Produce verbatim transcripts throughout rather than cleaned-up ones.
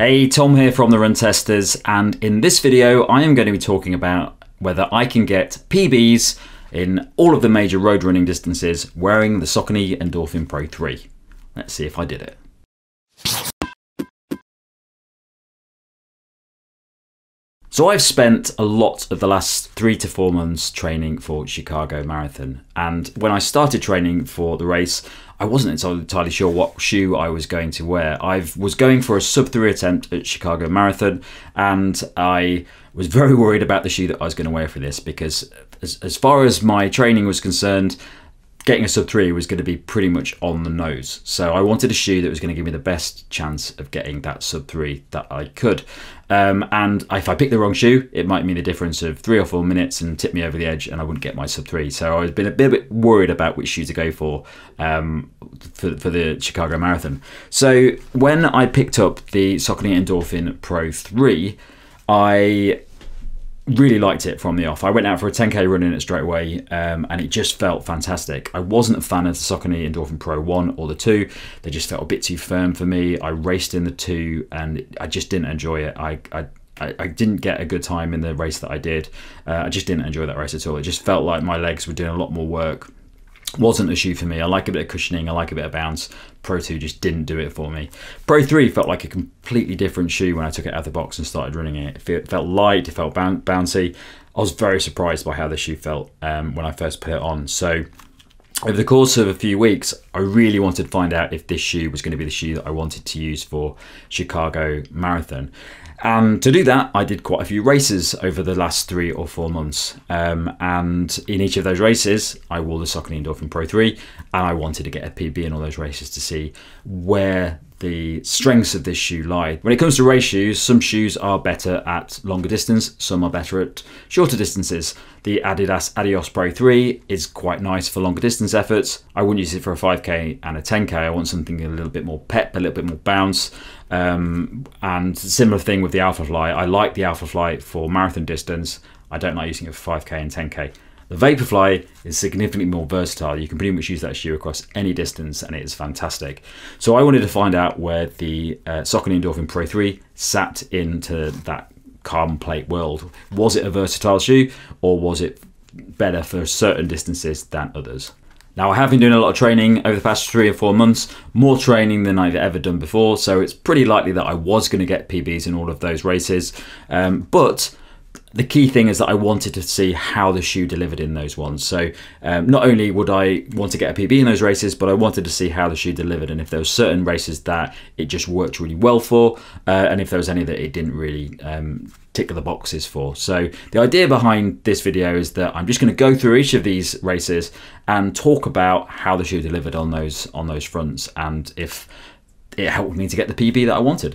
Hey, Tom here from The Run Testers, and in this video I am going to be talking about whether I can get P Bs in all of the major road running distances wearing the Saucony Endorphin Pro three. Let's see if I did it. So I've spent a lot of the last three to four months training for Chicago Marathon, and when I started training for the race I wasn't entirely sure what shoe I was going to wear. I was going for a sub three attempt at Chicago Marathon, and I was very worried about the shoe that I was going to wear for this because as, as far as my training was concerned, getting a sub three was going to be pretty much on the nose. So I wanted a shoe that was going to give me the best chance of getting that sub three that I could. Um, and if I picked the wrong shoe, it might mean the difference of three or four minutes and tip me over the edge and I wouldn't get my sub three. So I've been a bit, bit worried about which shoe to go for, um, for for the Chicago Marathon. So when I picked up the Saucony Endorphin Pro three, I really liked it from the off. I went out for a ten K run in it straight away, um, and it just felt fantastic. I wasn't a fan of the Saucony Endorphin Pro one or the two. They just felt a bit too firm for me. I raced in the two and I just didn't enjoy it. I, I, I didn't get a good time in the race that I did. Uh, I just didn't enjoy that race at all. It just felt like my legs were doing a lot more work. Wasn't a shoe for me. I like a bit of cushioning, I like a bit of bounce. Pro two just didn't do it for me. Pro three felt like a completely different shoe when I took it out of the box and started running it. It felt light, it felt bouncy. I was very surprised by how the shoe felt um, when I first put it on. So over the course of a few weeks, I really wanted to find out if this shoe was going to be the shoe that I wanted to use for Chicago Marathon. And to do that, I did quite a few races over the last three or four months. Um, and in each of those races, I wore the Saucony Endorphin Pro three, and I wanted to get a P B in all those races to see where the strengths of this shoe lie. When it comes to race shoes, some shoes are better at longer distance, some are better at shorter distances. The Adidas Adios Pro three is quite nice for longer distance efforts. I wouldn't use it for a five K and a ten K. I want something a little bit more pep, a little bit more bounce. Um, and similar thing with the Alphafly. I like the Alphafly for marathon distance. I don't like using it for five K and ten K. The Vaporfly is significantly more versatile. You can pretty much use that shoe across any distance and it is fantastic. So I wanted to find out where the uh, Saucony Endorphin Pro three sat into that carbon plate world. Was it a versatile shoe or was it better for certain distances than others? Now I have been doing a lot of training over the past three or four months, more training than I've ever done before. So it's pretty likely that I was going to get P Bs in all of those races, um, but the key thing is that I wanted to see how the shoe delivered in those ones. So um, not only would I want to get a P B in those races, but I wanted to see how the shoe delivered and if there were certain races that it just worked really well for, uh, and if there was any that it didn't really um, tick the boxes for. So the idea behind this video is that I'm just going to go through each of these races and talk about how the shoe delivered on those, on those fronts and if it helped me to get the P B that I wanted.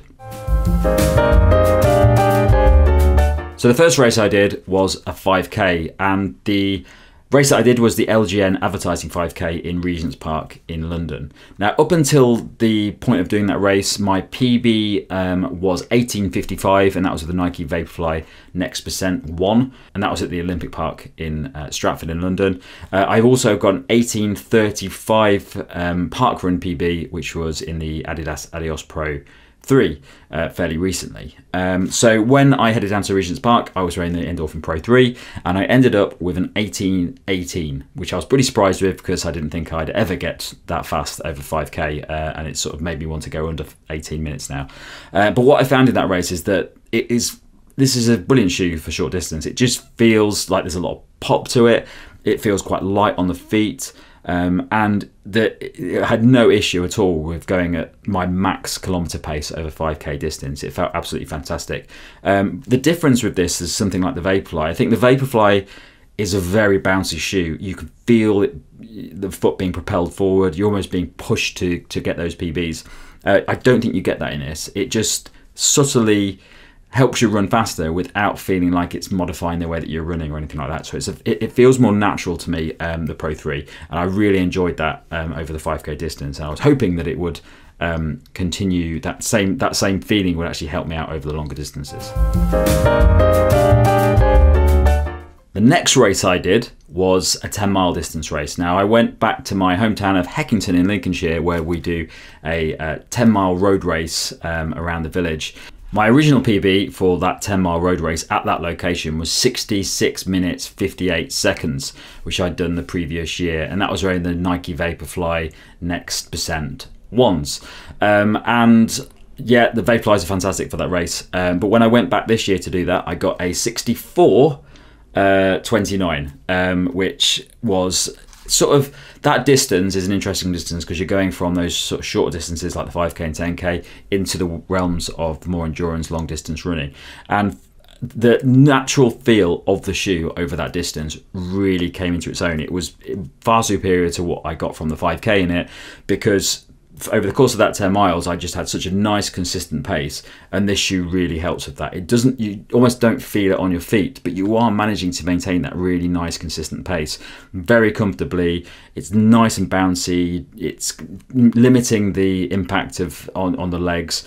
So the first race I did was a five K, and the race that I did was the L G N Advertising five K in Regent's Park in London. Now up until the point of doing that race, my P B um, was eighteen fifty-five, and that was with the Nike Vaporfly Next Percent One, and that was at the Olympic Park in uh, Stratford in London. Uh, I've also got an eighteen thirty-five um, park run P B, which was in the Adidas Adios Pro Three uh, fairly recently. Um, so when I headed down to Regent's Park, I was wearing the Endorphin Pro three and I ended up with an eighteen eighteen, which I was pretty surprised with because I didn't think I'd ever get that fast over five K, uh, and it sort of made me want to go under eighteen minutes now. Uh, but what I found in that race is that it is this is a brilliant shoe for short distance. It just feels like there's a lot of pop to it. It feels quite light on the feet. Um, and the, I had no issue at all with going at my max kilometre pace over five K distance. It felt absolutely fantastic. Um, the difference with this is something like the Vaporfly. I think the Vaporfly is a very bouncy shoe. You can feel it, the foot being propelled forward. You're almost being pushed to, to get those P Bs. Uh, I don't think you get that in this. It just subtly helps you run faster without feeling like it's modifying the way that you're running or anything like that. So it's a, it, it feels more natural to me, um, the Pro three, and I really enjoyed that um, over the five K distance. And I was hoping that it would um, continue that same that same feeling would actually help me out over the longer distances. The next race I did was a ten mile distance race. Now I went back to my hometown of Heckington in Lincolnshire, where we do a uh, ten mile road race um, around the village. My original P B for that ten mile road race at that location was sixty-six minutes fifty-eight seconds, which I'd done the previous year, and that was wearing the Nike Vaporfly Next Percent Ones. Um, and yeah, the Vaporflies are fantastic for that race. Um, but when I went back this year to do that, I got a sixty-four twenty-nine, um, which was sort of, that distance is an interesting distance because you're going from those sort of shorter distances like the five K and ten K into the realms of more endurance long distance running. And the natural feel of the shoe over that distance really came into its own. It was far superior to what I got from the five K in it, because over the course of that ten miles, I just had such a nice, consistent pace, and this shoe really helps with that. It doesn't, you almost don't feel it on your feet, but you are managing to maintain that really nice, consistent pace very comfortably. It's nice and bouncy. It's limiting the impact of on, on the legs.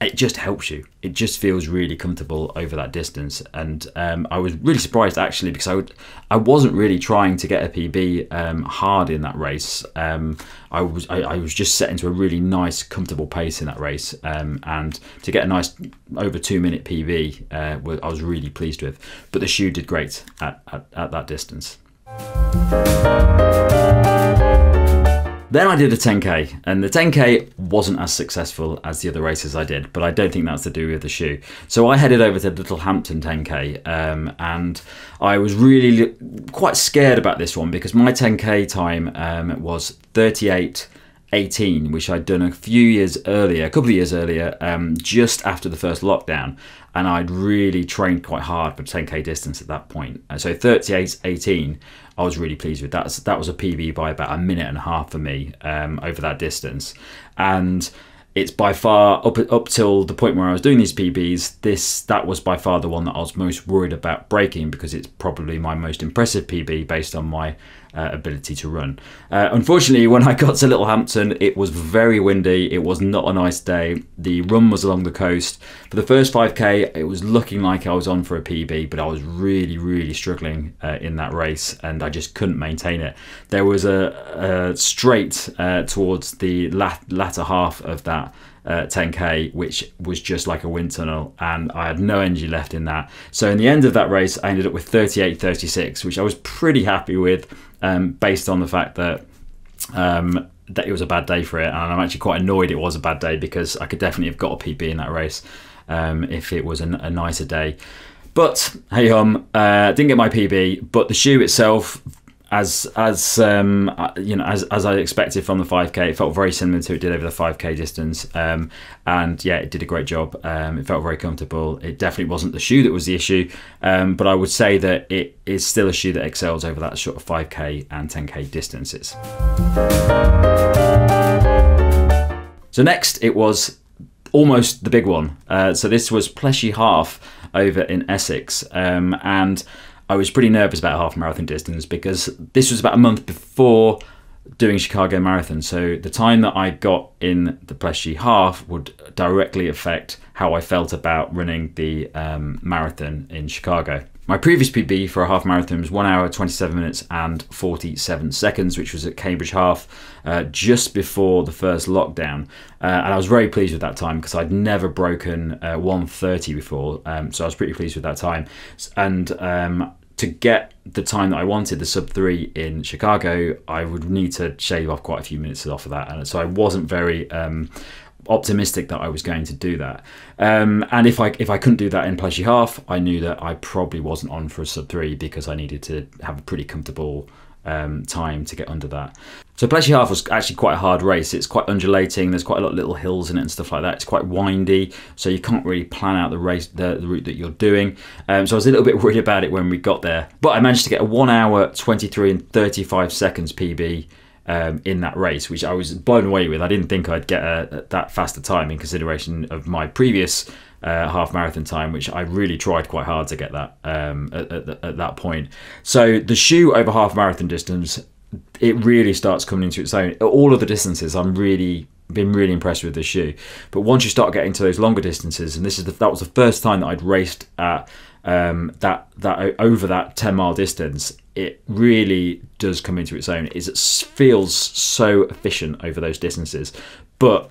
It just helps you. It just feels really comfortable over that distance. And um, I was really surprised actually, because I, would, I wasn't really trying to get a P B um, hard in that race. Um, I was I, I was just set into a really nice, comfortable pace in that race. Um, and to get a nice over two minute P B, uh, I was really pleased with. But the shoe did great at, at, at that distance. Then I did a ten K, and the ten K wasn't as successful as the other races I did, but I don't think that's to do with the shoe. So I headed over to Littlehampton ten K, um, and I was really quite scared about this one because my ten K time um, was thirty-eight eighteen, which I'd done a few years earlier, a couple of years earlier, um, just after the first lockdown. And I'd really trained quite hard for ten K distance at that point. And so thirty-eight eighteen, I was really pleased with that. That was a P B by about a minute and a half for me um, over that distance. And it's by far, up up till the point where I was doing these P Bs, this that was by far the one that I was most worried about breaking, because it's probably my most impressive P B based on my uh, ability to run. Uh, unfortunately, when I got to Littlehampton, it was very windy. It was not a nice day. The run was along the coast. For the first five K, it was looking like I was on for a P B, but I was really, really struggling uh, in that race, and I just couldn't maintain it. There was a, a straight uh, towards the lat latter half of that Uh, ten K, which was just like a wind tunnel, and I had no energy left in that. So in the end of that race, I ended up with thirty-eight thirty-six, which I was pretty happy with, um, based on the fact that um, that it was a bad day for it. And I'm actually quite annoyed it was a bad day, because I could definitely have got a P B in that race um, if it was a, a nicer day. But hey hum, uh, didn't get my P B, but the shoe itself, As as um, you know, as as I expected from the five K, it felt very similar to what it did over the five K distance, um, and yeah, it did a great job. Um, it felt very comfortable. It definitely wasn't the shoe that was the issue, um, but I would say that it is still a shoe that excels over that sort of five K and ten K distances. So next, it was almost the big one. Uh, so this was Pleshey Half over in Essex, um, and I was pretty nervous about half marathon distance because this was about a month before doing Chicago Marathon. So the time that I got in the Pleshey Half would directly affect how I felt about running the um, marathon in Chicago. My previous P B for a half marathon was one hour, twenty-seven minutes and forty-seven seconds, which was at Cambridge Half uh, just before the first lockdown. Uh, and I was very pleased with that time because I'd never broken uh, one thirty before. Um, so I was pretty pleased with that time. And um, to get the time that I wanted, the sub three in Chicago, I would need to shave off quite a few minutes off of that. And so I wasn't very um, optimistic that I was going to do that, um, and if I if I couldn't do that in Pleshey Half, I knew that I probably wasn't on for a sub three because I needed to have a pretty comfortable um, time to get under that. So Pleshey Half was actually quite a hard race. It's quite undulating. There's quite a lot of little hills in it and stuff like that. It's quite windy, so you can't really plan out the race, the, the route that you're doing. Um, so I was a little bit worried about it when we got there, but I managed to get a one hour, twenty-three and thirty-five seconds P B Um, in that race, which I was blown away with. I didn't think I'd get a, that faster time in consideration of my previous uh, half marathon time, which I really tried quite hard to get that um, at, at, at that point. So the shoe over half marathon distance, it really starts coming into its own. All of the distances, I'm really been really impressed with the shoe. But once you start getting to those longer distances, and this is the, that was the first time that I'd raced at um, that that over that ten mile distance, it really does come into its own. It feels so efficient over those distances, but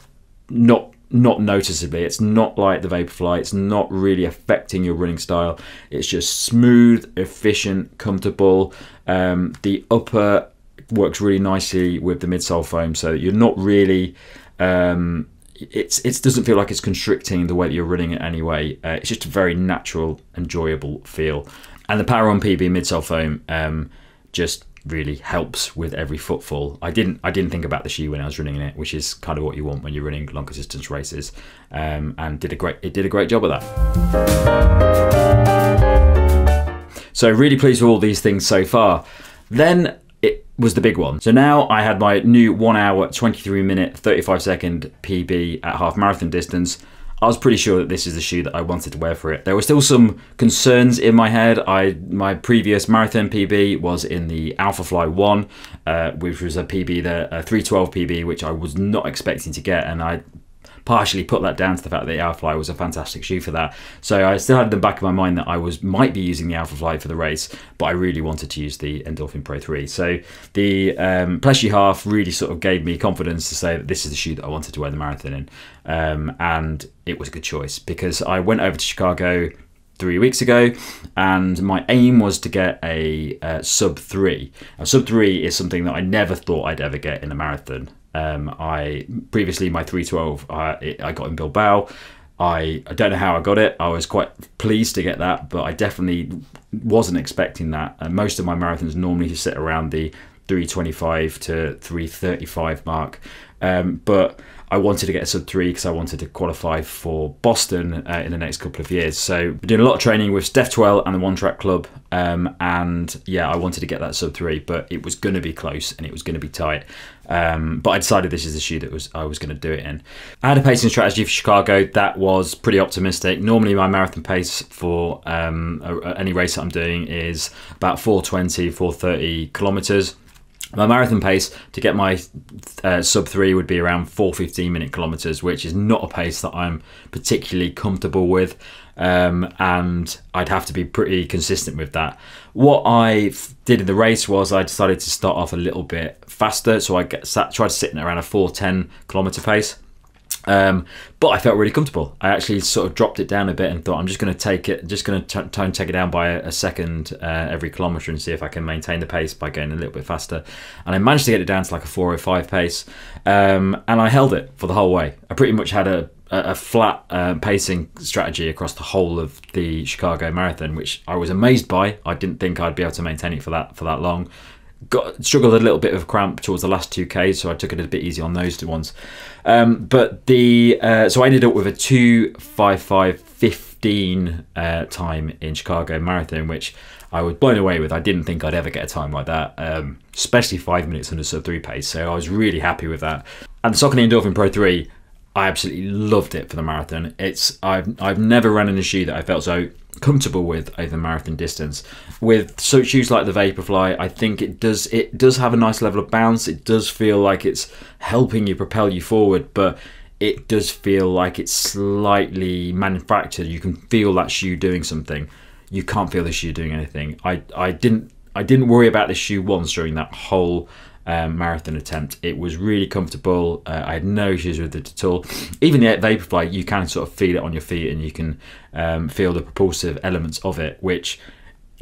not not noticeably. It's not like the Vaporfly. It's not really affecting your running style. It's just smooth, efficient, comfortable. Um, the upper works really nicely with the midsole foam, so you're not really. Um, it's it doesn't feel like it's constricting the way that you're running it anyway. Uh, it's just a very natural, enjoyable feel. And the Power On P B midsole foam um, just really helps with every footfall. I didn't I didn't think about the shoe when I was running it, which is kind of what you want when you're running longer distance races. Um, and did a great it did a great job of that. So really pleased with all these things so far. Then it was the big one. So now I had my new one hour, twenty-three minute, thirty-five second P B at half marathon distance. I was pretty sure that this is the shoe that I wanted to wear for it. There were still some concerns in my head. I my previous marathon P B was in the Alphafly one, uh, which was a P B, the a three twelve P B, which I was not expecting to get, and I partially put that down to the fact that the Alphafly was a fantastic shoe for that. So I still had in the back of my mind that I was might be using the Alphafly for the race, but I really wanted to use the Endorphin Pro three. So the um, Pleshey Half really sort of gave me confidence to say that this is the shoe that I wanted to wear the marathon in. Um, and it was a good choice because I went over to Chicago three weeks ago and my aim was to get a, a sub three. A sub three is something that I never thought I'd ever get in a marathon. Um, I previously my three twelve uh, it, I got in Bilbao. I, I don't know how I got it. I was quite pleased to get that, but I definitely wasn't expecting that. And most of my marathons normally sit around the three twenty-five to three thirty-five mark. Um, but I wanted to get a sub three because I wanted to qualify for Boston uh, in the next couple of years. So we're doing a lot of training with Steph Twel and the One Track Club. Um, and yeah, I wanted to get that sub three, but it was going to be close and it was going to be tight. Um, but I decided this is the shoe that was I was going to do it in. I had a pacing strategy for Chicago that was pretty optimistic. Normally my marathon pace for um, a, any race that I'm doing is about four twenty, four thirty kilometers. My marathon pace to get my uh, sub three would be around four fifteen minute kilometers, which is not a pace that I'm particularly comfortable with. Um, and I'd have to be pretty consistent with that. What I did in the race was I decided to start off a little bit faster. So I get, sat, tried sitting around a four ten kilometer pace. Um, but I felt really comfortable. I actually sort of dropped it down a bit and thought I'm just going to take it, just going to try and take it down by a, a second uh, every kilometre and see if I can maintain the pace by going a little bit faster. And I managed to get it down to like a four oh five pace, um, and I held it for the whole way. I pretty much had a, a flat uh, pacing strategy across the whole of the Chicago Marathon, which I was amazed by. I didn't think I'd be able to maintain it for that for that long. Got, struggled a little bit of cramp towards the last two K, so I took it a bit easy on those two ones. Um, but the uh, so I ended up with a two fifty-five fifteen uh, time in Chicago Marathon, which I was blown away with. I didn't think I'd ever get a time like that, um, especially five minutes under sub three pace. So I was really happy with that. And the Saucony Endorphin Pro three, I absolutely loved it for the marathon. It's I've I've never run in a shoe that I felt so comfortable with over marathon distance. With so shoes like the Vaporfly, I think it does it does have a nice level of bounce. It does feel like it's helping you propel you forward, but it does feel like it's slightly manufactured. You can feel that shoe doing something. You can't feel the shoe doing anything. I I didn't I didn't worry about the shoe once during that whole Um, marathon attempt. It was really comfortable. Uh, I had no issues with it at all. Even the Vaporfly, you can sort of feel it on your feet and you can um, feel the propulsive elements of it, which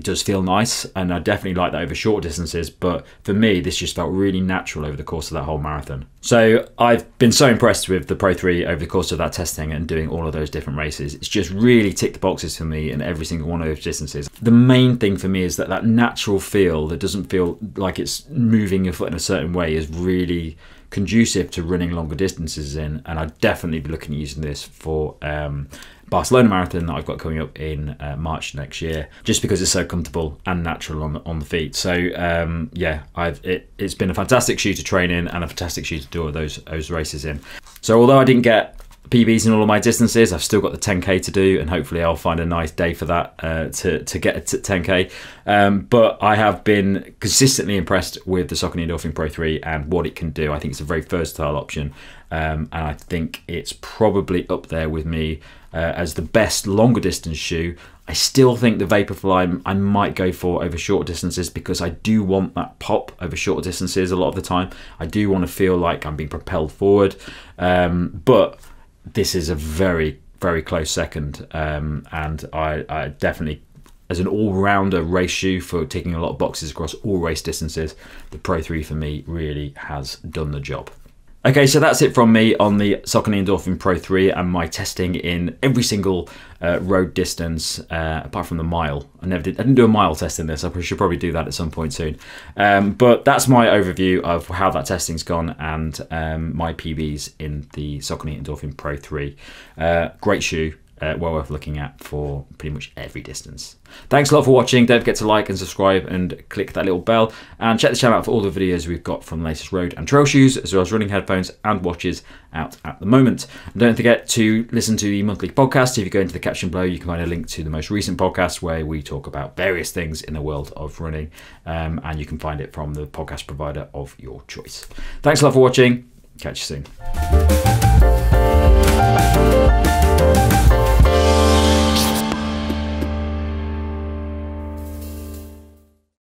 does feel nice. And I definitely like that over short distances. But for me, this just felt really natural over the course of that whole marathon. So I've been so impressed with the Pro three over the course of that testing and doing all of those different races. It's just really ticked the boxes for me in every single one of those distances. The main thing for me is that that natural feel that doesn't feel like it's moving your foot in a certain way is really conducive to running longer distances in, and I'd definitely be looking at using this for um, Barcelona Marathon that I've got coming up in uh, March next year, just because it's so comfortable and natural on, on the feet. So um, yeah, I've, it, it's been a fantastic shoe to train in and a fantastic shoe to do all those, those races in. So although I didn't get P Bs in all of my distances. I've still got the ten K to do, and hopefully I'll find a nice day for that uh, to, to get to ten K. Um, but I have been consistently impressed with the Saucony Endorphin Pro three and what it can do. I think it's a very versatile option, um, and I think it's probably up there with me uh, as the best longer distance shoe. I still think the Vaporfly I might go for over short distances, because I do want that pop over short distances a lot of the time. I do want to feel like I'm being propelled forward, um, but this is a very, very close second, um, and I, I definitely, as an all-rounder race shoe for ticking a lot of boxes across all race distances, the Pro three for me really has done the job. Okay, so that's it from me on the Saucony Endorphin Pro three and my testing in every single uh, road distance, uh, apart from the mile. I never did, I didn't do a mile test in this. I should probably do that at some point soon. Um, but that's my overview of how that testing's gone and um, my P Bs in the Saucony Endorphin Pro three. Uh, great shoe. Uh, well worth looking at for pretty much every distance. Thanks a lot for watching. Don't forget to like and subscribe and click that little bell, and check the channel out for all the videos we've got from the latest road and trail shoes, as well as running headphones and watches out at the moment. And don't forget to listen to the monthly podcast. If you go into the caption below, you can find a link to the most recent podcast where we talk about various things in the world of running, um, and you can find it from the podcast provider of your choice. Thanks a lot for watching. Catch you soon.